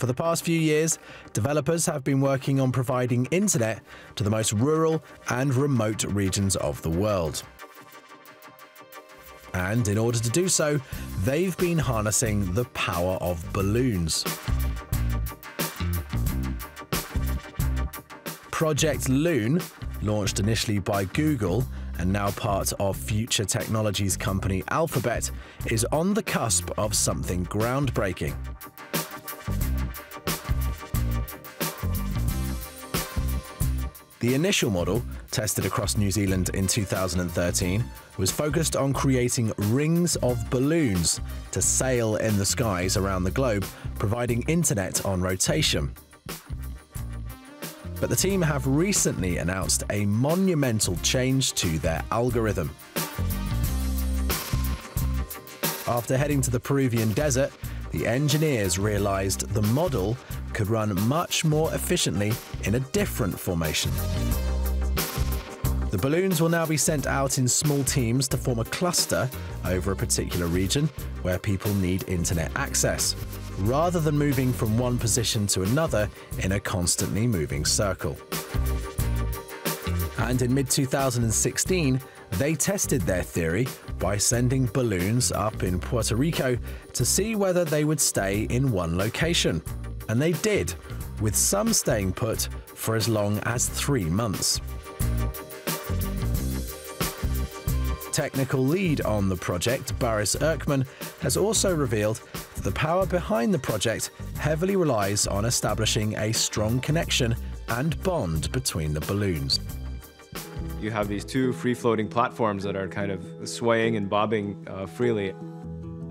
For the past few years, developers have been working on providing internet to the most rural and remote regions of the world. And in order to do so, they've been harnessing the power of balloons. Project Loon, launched initially by Google and now part of future technologies company Alphabet, is on the cusp of something groundbreaking. The initial model, tested across New Zealand in 2013, was focused on creating rings of balloons to sail in the skies around the globe, providing internet on rotation. But the team have recently announced a monumental change to their algorithm. After heading to the Peruvian desert, the engineers realized the model could run much more efficiently in a different formation. The balloons will now be sent out in small teams to form a cluster over a particular region where people need internet access, rather than moving from one position to another in a constantly moving circle. And in mid-2016, they tested their theory by sending balloons up in Puerto Rico to see whether they would stay in one location. And they did, with some staying put for as long as 3 months. Technical lead on the project, Baris Erkman, has also revealed that the power behind the project heavily relies on establishing a strong connection and bond between the balloons. You have these two free-floating platforms that are kind of swaying and bobbing freely.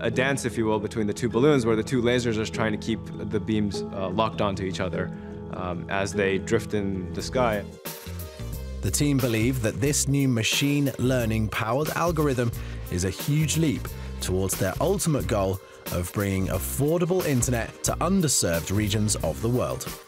A dance, if you will, between the two balloons, where the two lasers are trying to keep the beams locked onto each other as they drift in the sky. The team believe that this new machine learning-powered algorithm is a huge leap towards their ultimate goal of bringing affordable internet to underserved regions of the world.